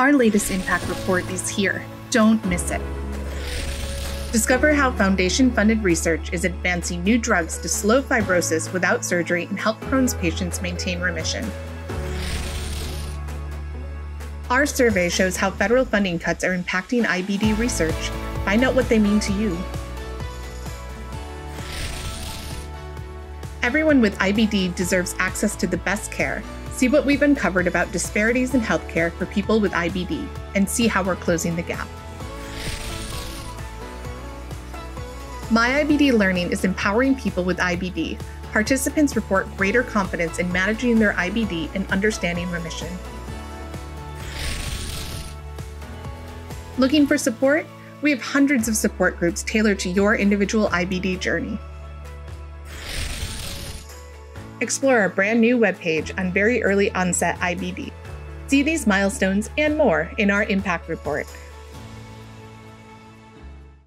Our latest impact report is here. Don't miss it. Discover how foundation-funded research is advancing new drugs to slow fibrosis without surgery and help Crohn's patients maintain remission. Our survey shows how federal funding cuts are impacting IBD research. Find out what they mean to you. Everyone with IBD deserves access to the best care. See what we've uncovered about disparities in healthcare for people with IBD and see how we're closing the gap. MyIBD Learning is empowering people with IBD. Participants report greater confidence in managing their IBD and understanding remission. Looking for support? We have hundreds of support groups tailored to your individual IBD journey. Explore our brand new webpage on very early onset IBD. See these milestones and more in our impact report.